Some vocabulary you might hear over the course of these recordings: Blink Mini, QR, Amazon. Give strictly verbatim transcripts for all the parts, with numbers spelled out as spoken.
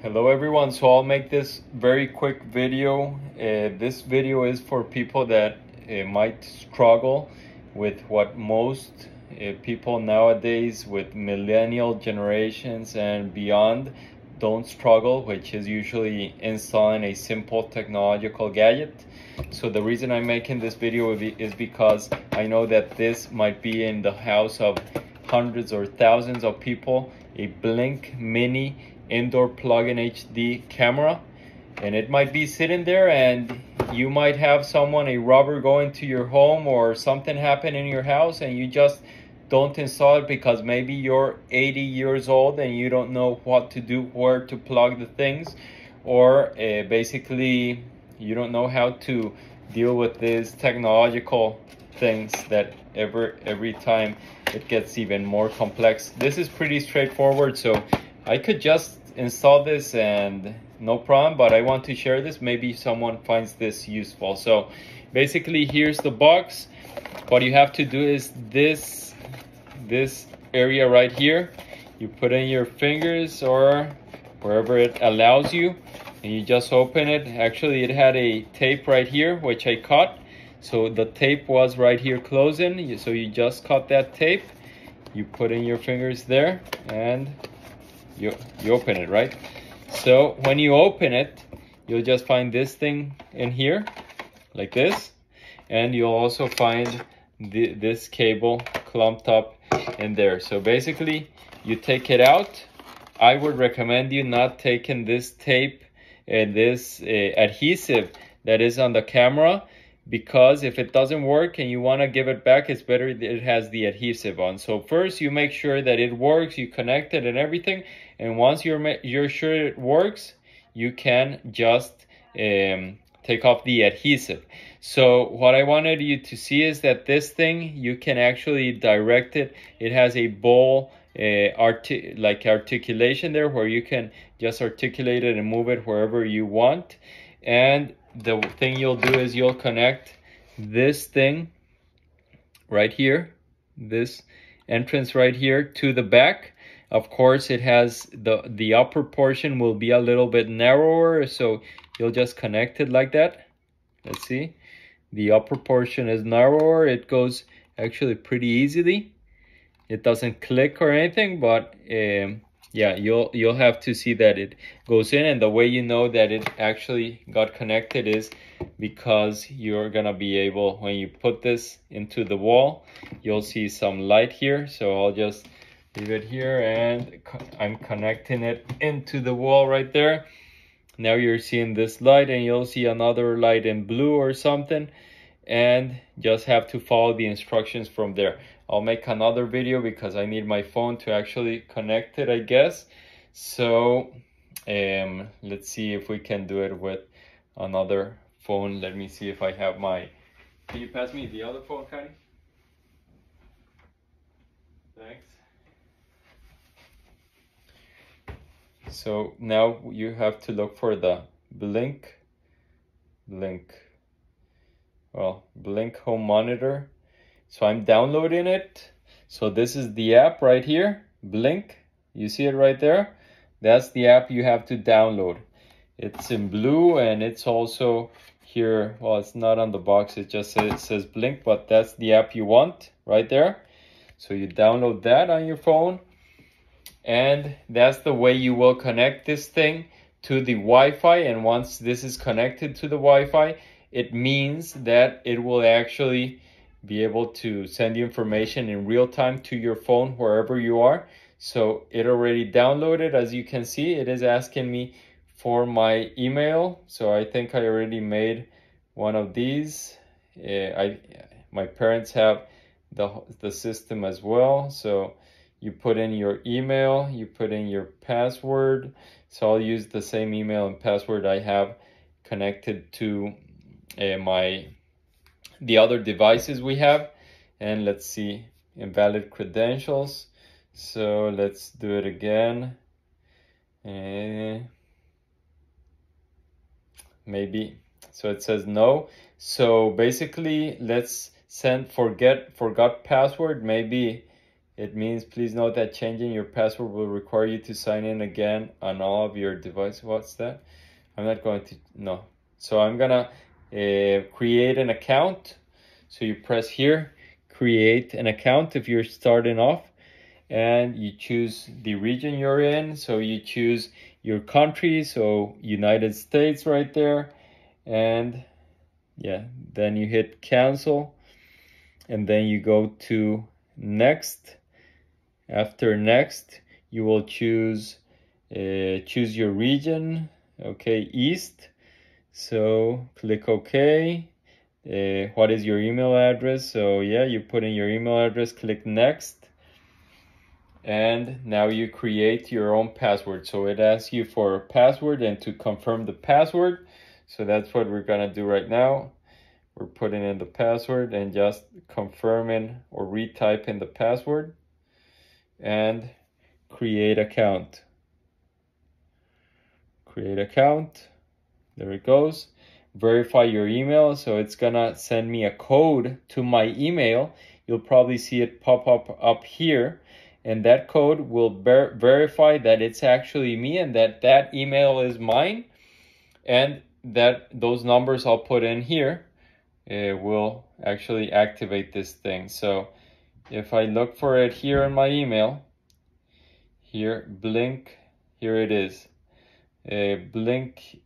Hello everyone, so I'll make this very quick video. Uh, this video is for people that uh, might struggle with what most uh, people nowadays with millennial generations and beyond don't struggle, which is usually installing a simple technological gadget. So the reason I'm making this video is because I know that this might be in the house of hundreds or thousands of people, a Blink Mini indoor plug-in H D camera, and it might be sitting there and you might have someone, a robber, go into your home or something happen in your house and you just don't install it because maybe you're eighty years old and you don't know what to do, where to plug the things, or uh, basically you don't know how to deal with these technological things that ever every time it gets even more complex. This is pretty straightforward, so I could just install this and no problem, but I want to share this. Maybe someone finds this useful. So basically here's the box. What you have to do is this, this area right here. You put in your fingers or wherever it allows you and you just open it. Actually, it had a tape right here, which I cut. So the tape was right here closing. So you just cut that tape. You put in your fingers there and You, you open it, right? So when you open it, you'll just find this thing in here like this, and you'll also find the, this cable clumped up in there. So basically you take it out. I would recommend you not taking this tape and this uh, adhesive that is on the camera, because if it doesn't work and you want to give it back, it's better it has the adhesive on. So first you make sure that it works, you connect it and everything, and once you're you're sure it works, you can just um, take off the adhesive. So what I wanted you to see is that this thing, you can actually direct it. It has a bowl Uh, arti like articulation there where you can just articulate it and move it wherever you want. And the thing you'll do is you'll connect this thing right here, this entrance right here, to the back. Of course, it has the the upper portion will be a little bit narrower, so you'll just connect it like that. Let's see, the upper portion is narrower. It goes actually pretty easily. It doesn't click or anything, but um, yeah, you'll you'll have to see that it goes in. And the way you know that it actually got connected is because you're gonna be able, when you put this into the wall, you'll see some light here. So I'll just leave it here and I'm connecting it into the wall right there. Now you're seeing this light and you'll see another light in blue or something, and just have to follow the instructions from there. I'll make another video because I need my phone to actually connect it, I guess. So um, let's see if we can do it with another phone. Let me see if I have my... Can you pass me the other phone, Connie? Thanks. So now you have to look for the Blink, Blink. Well, Blink Home Monitor. So I'm downloading it. So this is the app right here, Blink. You see it right there? That's the app you have to download. It's in blue and it's also here. Well, it's not on the box. It just says, it says Blink, but that's the app you want right there. So you download that on your phone. And that's the way you will connect this thing to the Wi-Fi. And once this is connected to the Wi-Fi, it means that it will actually be able to send you information in real time to your phone wherever you are. So it already downloaded. As you can see, it is asking me for my email. So I think I already made one of these. Uh, I, my parents have the, the system as well. So you put in your email, you put in your password. So I'll use the same email and password I have connected to Uh, my the other devices we have. And let's see, invalid credentials, so let's do it again. Uh, maybe so it says no. So basically let's send forget forgot password. Maybe It means please note that changing your password will require you to sign in again on all of your devices. What's that? I'm not going to, no. So I'm gonna uh, create an account. So you press here, create an account if you're starting off, and you choose the region you're in. So you choose your country, so United States right there. And yeah, then you hit cancel, and then you go to next. After next, you will choose uh, choose your region. Okay, East. So click OK. Uh, what is your email address? So yeah, you put in your email address, click next, and now you create your own password. So it asks you for a password and to confirm the password. So that's what we're gonna do right now. We're putting in the password and just confirming or retyping the password and create account. Create account, there it goes. Verify your email, so it's gonna send me a code to my email. You'll probably see it pop up up here, and that code will ver verify that it's actually me and that that email is mine, and that those numbers I'll put in here uh, will actually activate this thing. So if I look for it here in my email, here Blink, here it is, uh, Blink,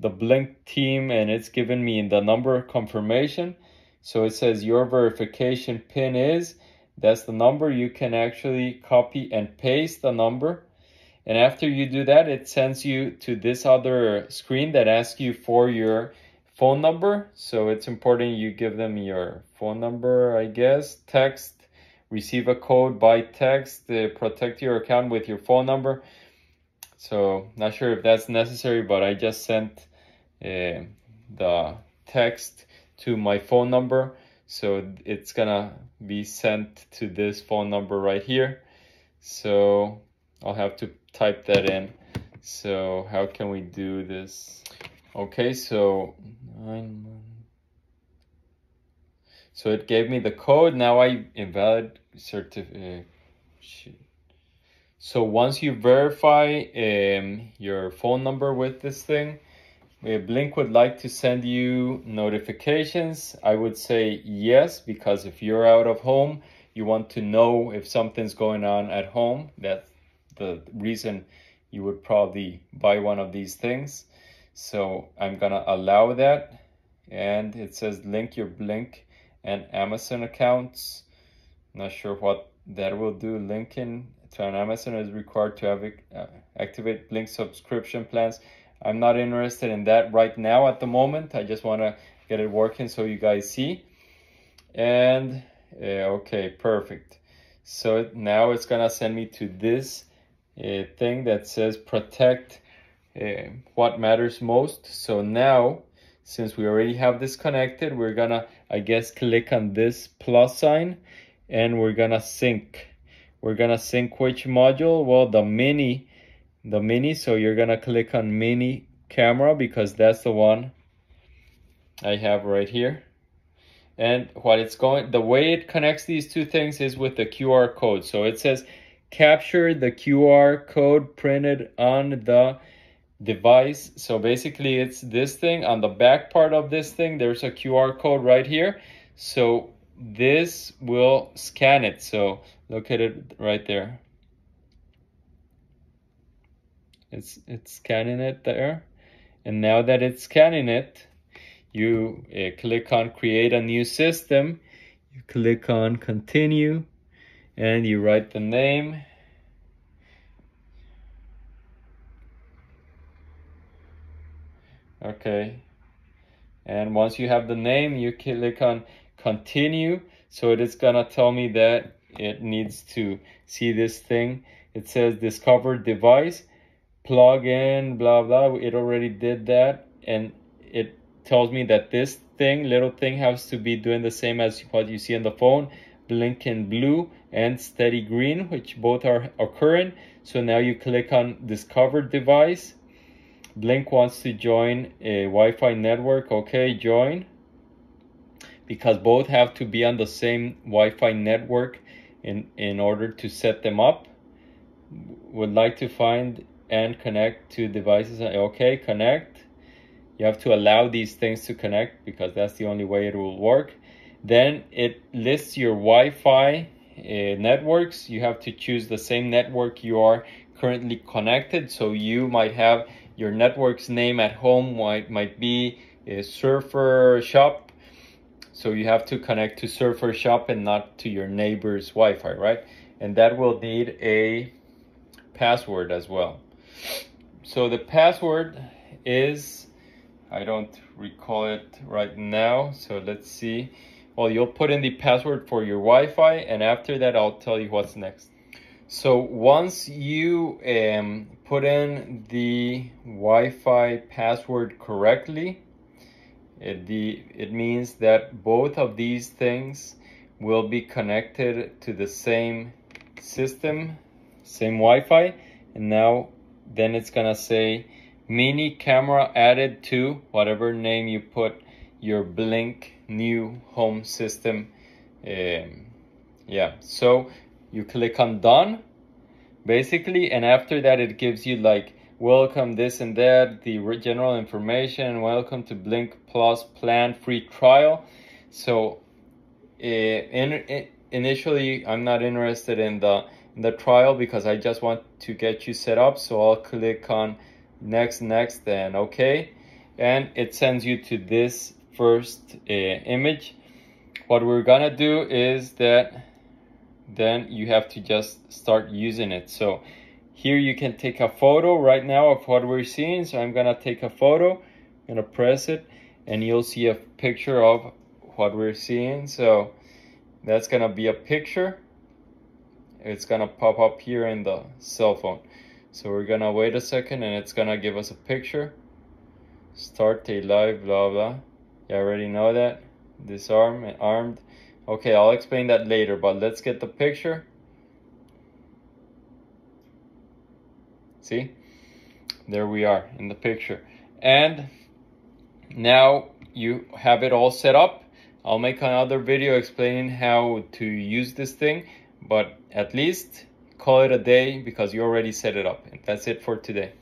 the Blink team, and it's given me the number confirmation. So it says your verification pin is, that's the number. You can actually copy and paste the number. And after you do that, it sends you to this other screen that asks you for your phone number. So it's important you give them your phone number, I guess. Text, receive a code by text, uh, protect your account with your phone number. So not sure if that's necessary, but I just sent uh, the text to my phone number. So it's gonna be sent to this phone number right here. So I'll have to type that in. So how can we do this? Okay, so nine. So it gave me the code. Now I invalid certificate. So once you verify um, your phone number with this thing, Blink would like to send you notifications. I would say yes, because if you're out of home, you want to know if something's going on at home. That's the reason you would probably buy one of these things. So I'm gonna allow that, and it says link your Blink and Amazon accounts. Not sure what that will do. Linking to an Amazon is required to have it, uh, activate Blink subscription plans. I'm not interested in that right now at the moment. I just want to get it working so you guys see. And uh, okay, perfect. So now it's gonna send me to this a thing that says protect uh, what matters most. So now, since we already have this connected, we're gonna, I guess, click on this plus sign, and we're gonna sync. We're gonna sync which module? Well, the mini, the mini. So you're gonna click on mini camera because that's the one I have right here. And what it's going, the way it connects these two things is with the Q R code. So it says, capture the Q R code printed on the device. So basically it's this thing on the back part of this thing. There's a Q R code right here. So this will scan it. So look at it right there. It's, it's scanning it there. And now that it's scanning it, you uh, click on create a new system. You click on continue. And you write the name. Okay. And once you have the name, you click on continue. So it is gonna tell me that it needs to see this thing. It says discover device, plug in, blah, blah. It already did that. And it tells me that this thing, little thing, has to be doing the same as what you see on the phone. Blink in blue and steady green, which both are occurring. So now you click on discover device. Blink wants to join a Wi-Fi network. Okay, join. Because both have to be on the same Wi-Fi network. in in order to set them up. Would like to find and connect to devices. Okay, connect. You have to allow these things to connect because that's the only way it will work. Then it lists your Wi-Fi uh, networks. You have to choose the same network you are currently connected. So you might have your network's name at home might might be uh, Surfer Shop. So you have to connect to Surfer Shop and not to your neighbor's Wi-Fi, right? And that will need a password as well. So the password is, I don't recall it right now, so let's see. Well, you'll put in the password for your Wi-Fi, and after that I'll tell you what's next. So once you um, put in the Wi-Fi password correctly, it, the, it means that both of these things will be connected to the same system, same Wi-Fi, and now then it's gonna say mini camera added to whatever name you put your Blink new home system. Um, yeah, so you click on done basically, and after that it gives you like welcome this and that, the general information, welcome to Blink Plus plan free trial. So uh, in, in, initially I'm not interested in the in the trial because I just want to get you set up, so I'll click on next, next, then okay, and it sends you to this first uh, image. What we're gonna do is that then you have to just start using it. So here you can take a photo right now of what we're seeing. So I'm gonna take a photo, I'm gonna press it, and you'll see a picture of what we're seeing. So that's gonna be a picture. It's gonna pop up here in the cell phone. So we're gonna wait a second and it's gonna give us a picture. Start a live, blah, blah. You already know that. Disarm and armed. Okay, I'll explain that later, but let's get the picture. See, there we are in the picture. And now you have it all set up. I'll make another video explaining how to use this thing, but at least call it a day because you already set it up. And that's it for today.